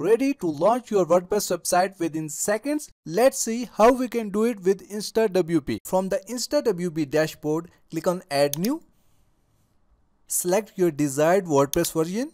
ready to launch your WordPress website within seconds. Let's see how we can do it with InstaWP. From the InstaWP dashboard, click on Add New. Select your desired WordPress version.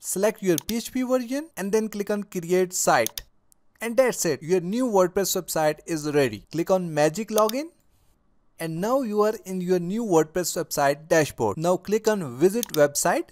Select your PHP version and then click on Create Site. And that's it. Your new WordPress website is ready. Click on Magic Login. And now you are in your new WordPress website dashboard. Now click on Visit Website.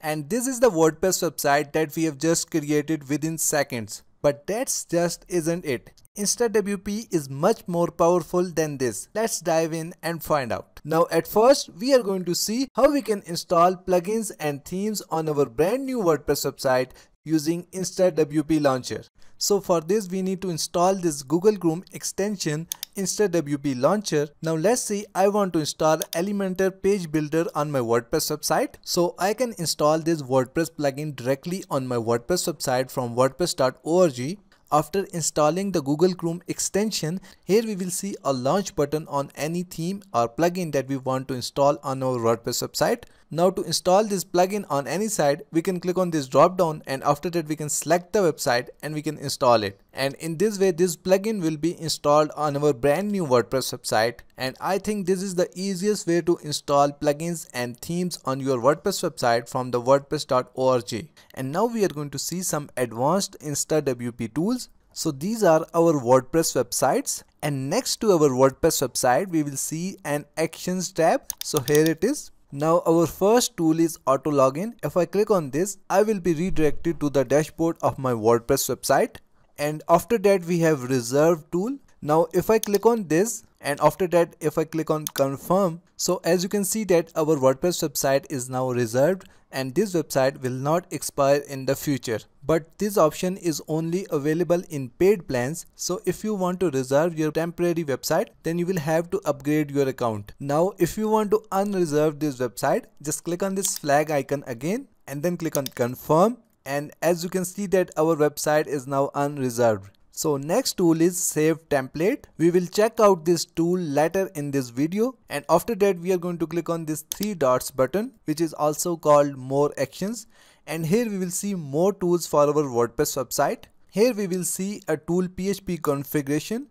And this is the WordPress website that we have just created within seconds. But that's just isn't it. InstaWP is much more powerful than this. Let's dive in and find out. Now at first, we are going to see how we can install plugins and themes on our brand new WordPress website using InstaWP launcher. So for this, we need to install this Google Chrome extension InstaWP launcher. Now let's see, I want to install Elementor Page Builder on my WordPress website. So I can install this WordPress plugin directly on my WordPress website from WordPress.org. After installing the Google Chrome extension, here we will see a launch button on any theme or plugin that we want to install on our WordPress website. Now to install this plugin on any site, we can click on this drop down and after that we can select the website and we can install it. And in this way, this plugin will be installed on our brand new WordPress website. And I think this is the easiest way to install plugins and themes on your WordPress website from the WordPress.org. And now we are going to see some advanced InstaWP tools. So these are our WordPress websites. And next to our WordPress website, we will see an Actions tab. So here it is. Now our first tool is Auto Login. If I click on this, I will be redirected to the dashboard of my WordPress website. And after that we have Reserve tool. Now if I click on this and after that if I click on Confirm, so as you can see that our WordPress website is now reserved and this website will not expire in the future. But this option is only available in paid plans. So if you want to reserve your temporary website, then you will have to upgrade your account. Now if you want to unreserve this website, just click on this flag icon again and then click on Confirm. And as you can see that our website is now unreserved. So next tool is Save Template. We will check out this tool later in this video. And after that we are going to click on this 3 dots button, which is also called More Actions. And here we will see more tools for our WordPress website. Here we will see a tool PHP Configuration.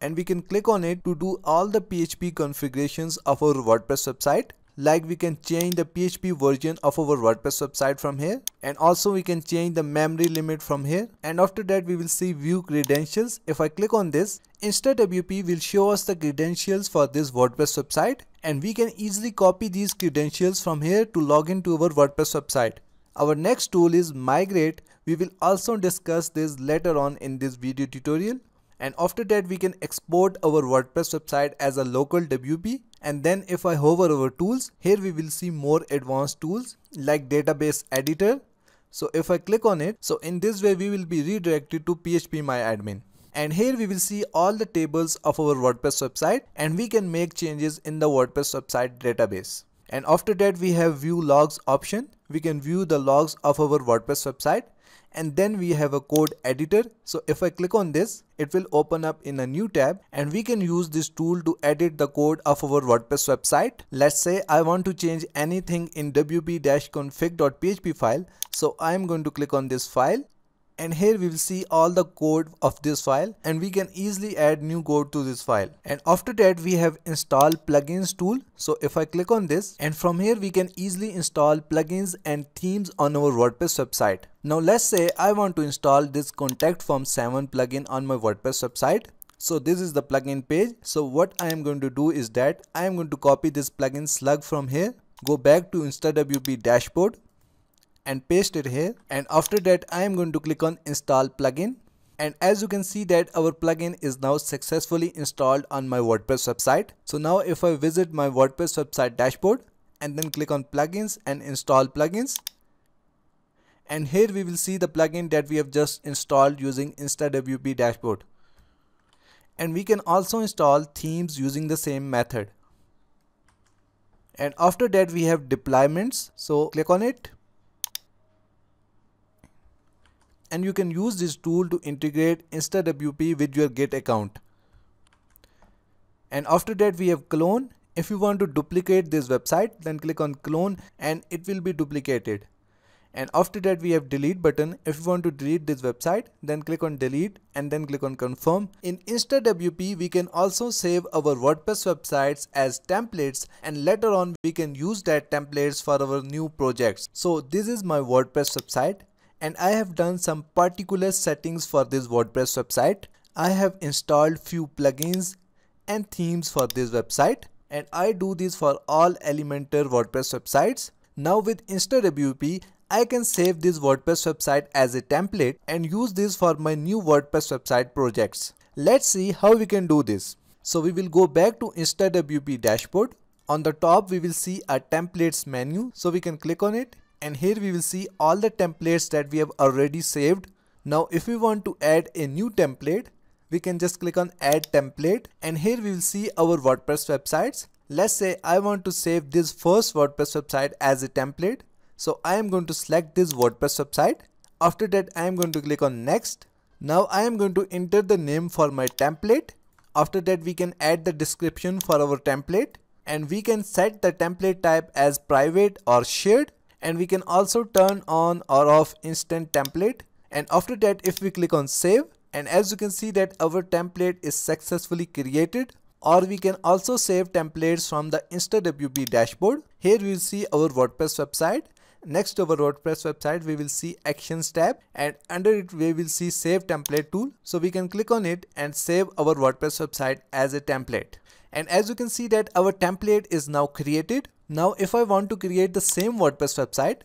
And we can click on it to do all the PHP configurations of our WordPress website. Like we can change the PHP version of our WordPress website from here, and also we can change the memory limit from here. And after that we will see View Credentials. If I click on this, InstaWP will show us the credentials for this WordPress website, and we can easily copy these credentials from here to log into our WordPress website. Our next tool is Migrate. We will also discuss this later on in this video tutorial. And after that we can export our WordPress website as a local WP. And then if I hover over tools, here we will see more advanced tools like Database Editor. So if I click on it, so in this way we will be redirected to PHP MyAdmin. And here we will see all the tables of our WordPress website and we can make changes in the WordPress website database. And after that we have View Logs option. We can view the logs of our WordPress website. And then we have a code editor. So if I click on this, it will open up in a new tab and we can use this tool to edit the code of our WordPress website. Let's say I want to change anything in wp-config.php file. So I'm going to click on this file and here we will see all the code of this file and we can easily add new code to this file. And after that we have Install Plugins tool. So if I click on this, and from here we can easily install plugins and themes on our WordPress website. Now let's say I want to install this Contact Form 7 plugin on my WordPress website. So this is the plugin page. So what I am going to do is that I am going to copy this plugin slug from here, go back to InstaWP dashboard and paste it here, and after that I am going to click on Install Plugin. And as you can see that our plugin is now successfully installed on my WordPress website. So now if I visit my WordPress website dashboard and then click on Plugins and Install Plugins, and here we will see the plugin that we have just installed using InstaWP dashboard. And we can also install themes using the same method. And after that we have Deployments. So click on it. And you can use this tool to integrate InstaWP with your Git account. And after that we have Clone. If you want to duplicate this website, then click on Clone and it will be duplicated. and after that we have delete button. If you want to delete this website, then click on delete and then click on confirm. In InstaWP we can also save our WordPress websites as templates, and later on we can use that templates for our new projects. So this is my WordPress website, and I have done some particular settings for this WordPress website. I have installed few plugins and themes for this website, and I do this for all Elementor WordPress websites. Now with InstaWP, I can save this WordPress website as a template and use this for my new WordPress website projects. Let's see how we can do this. So we will go back to InstaWP dashboard. On the top we will see a templates menu, so we can click on it, and here we will see all the templates that we have already saved. Now if we want to add a new template, we can just click on add template, and here we will see our WordPress websites. Let's say I want to save this first WordPress website as a template. So I am going to select this WordPress website. After that I am going to click on next. Now I am going to enter the name for my template. After that we can add the description for our template, and we can set the template type as private or shared, and we can also turn on or off instant template. And after that if we click on save, and as you can see that our template is successfully created. Or we can also save templates from the InstaWP dashboard. Here we will see our WordPress website. Next to our WordPress website we will see actions tab, and under it we will see save template tool. So we can click on it and save our WordPress website as a template. And as you can see that our template is now created. Now if I want to create the same WordPress website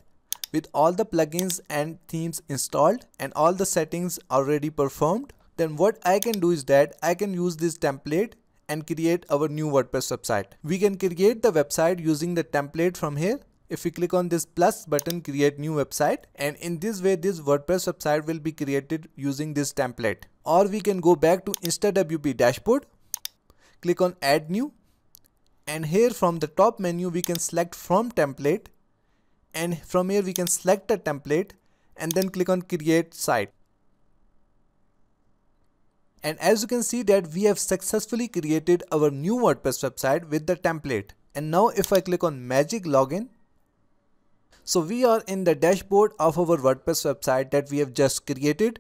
with all the plugins and themes installed and all the settings already performed, then what I can do is that I can use this template and create our new WordPress website. We can create the website using the template from here. If we click on this plus button, create new website, and in this way this WordPress website will be created using this template. Or we can go back to InstaWP dashboard, click on add new, and here from the top menu we can select from template, and from here we can select a template and then click on create site. And as you can see that we have successfully created our new WordPress website with the template. And now if I click on magic login, so we are in the dashboard of our WordPress website that we have just created.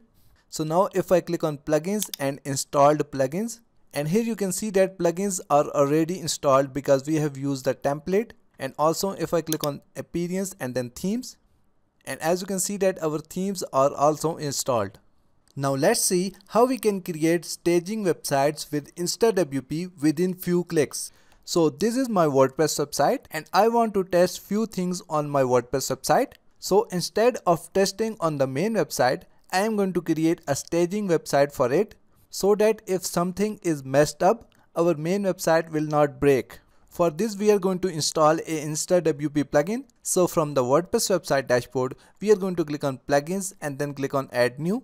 So now if I click on plugins and installed plugins, and here you can see that plugins are already installed because we have used the template. And also if I click on appearance and then themes, and as you can see that our themes are also installed. Now let's see how we can create staging websites with InstaWP within few clicks. So this is my WordPress website, and I want to test few things on my WordPress website. So instead of testing on the main website, I am going to create a staging website for it, so that if something is messed up, our main website will not break. For this we are going to install a InstaWP plugin. So from the WordPress website dashboard we are going to click on plugins and then click on add new.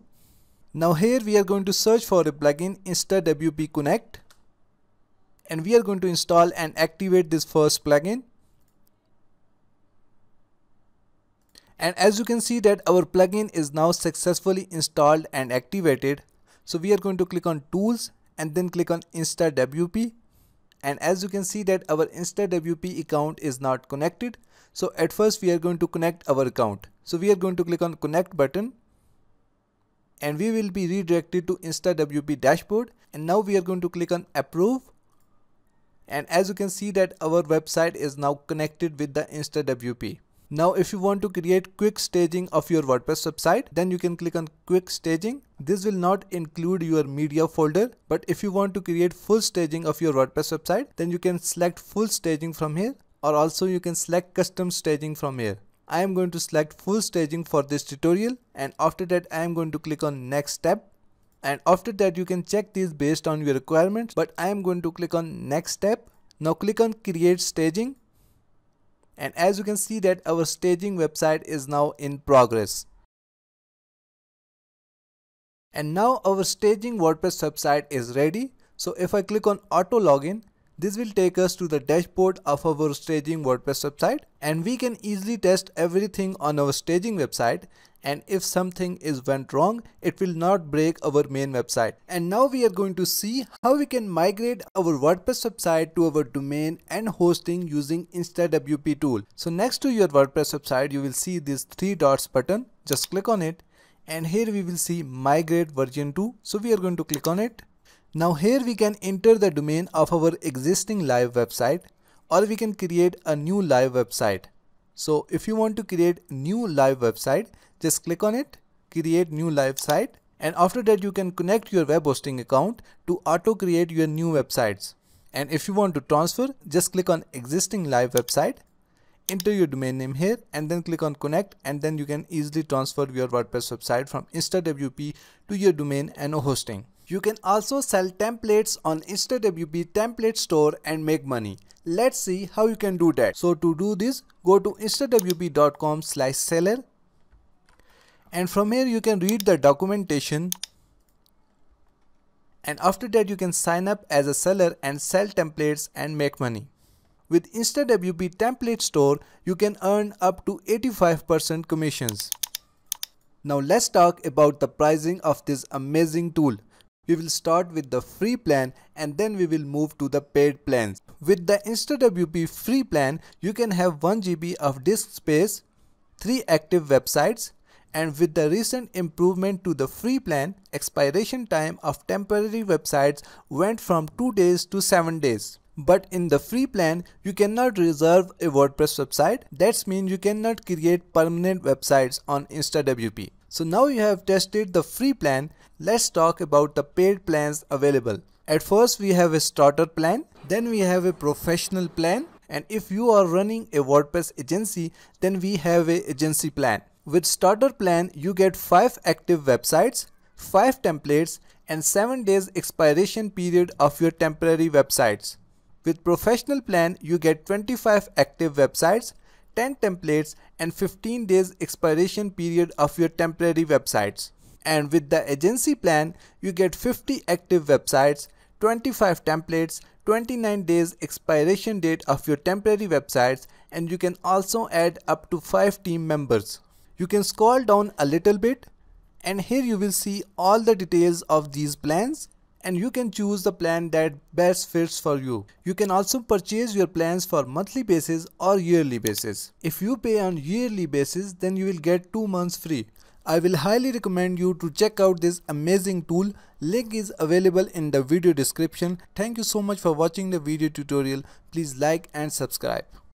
Now here we are going to search for a plugin InstaWP Connect, and we are going to install and activate this first plugin. And as you can see that our plugin is now successfully installed and activated. So we are going to click on tools and then click on InstaWP. And as you can see that our InstaWP account is not connected. So at first we are going to connect our account. So we are going to click on connect button, and we will be redirected to InstaWP dashboard. And now we are going to click on approve. And as you can see that our website is now connected with the InstaWP. Now if you want to create quick staging of your WordPress website, then you can click on quick staging. This will not include your media folder, but if you want to create full staging of your WordPress website, then you can select full staging from here, or also you can select custom staging from here. I am going to select full staging for this tutorial, and after that I am going to click on next step, and after that you can check these based on your requirements, but I am going to click on next step. Now click on create staging. And as you can see that our staging website is now in progress. And now our staging WordPress website is ready. So if I click on auto login, this will take us to the dashboard of our staging WordPress website, and we can easily test everything on our staging website. and if something is went wrong, it will not break our main website. And now we are going to see how we can migrate our WordPress website to our domain and hosting using InstaWP tool. So next to your WordPress website, you will see this three dots button. Just click on it, and here we will see migrate version 2. So we are going to click on it. Now here we can enter the domain of our existing live website, or we can create a new live website. So if you want to create new live website, just click on it, create new live site, and after that you can connect your web hosting account to auto create your new websites. And if you want to transfer, just click on existing live website, enter your domain name here, and then click on connect, and then you can easily transfer your WordPress website from InstaWP to your domain and hosting. You can also sell templates on InstaWP template store and make money. Let's see how you can do that. So to do this, go to instawp.com/seller, and from here you can read the documentation, and after that you can sign up as a seller and sell templates and make money. With InstaWP template store, you can earn up to 85% commissions. Now let's talk about the pricing of this amazing tool. We will start with the free plan, and then we will move to the paid plans. With the InstaWP free plan, you can have 1 GB of disk space, 3 active websites, and with the recent improvement to the free plan, expiration time of temporary websites went from 2 days to 7 days. But in the free plan, you cannot reserve a WordPress website. That means you cannot create permanent websites on InstaWP. So now you have tested the free plan. Let's talk about the paid plans available. At first we have a starter plan, then we have a professional plan, and if you are running a WordPress agency, then we have a agency plan. With starter plan, you get 5 active websites, 5 templates, and 7 days expiration period of your temporary websites. With professional plan, you get 25 active websites, 10 templates, and 15 days expiration period of your temporary websites. And with the agency plan, you get 50 active websites, 25 templates, 29 days expiration date of your temporary websites, and you can also add up to 5 team members. You can scroll down a little bit, and here you will see all the details of these plans, and you can choose the plan that best fits for you. You can also purchase your plans for monthly basis or yearly basis. If you pay on yearly basis, then you will get 2 months free. I will highly recommend you to check out this amazing tool. Link is available in the video description. Thank you so much for watching the video tutorial. Please like and subscribe.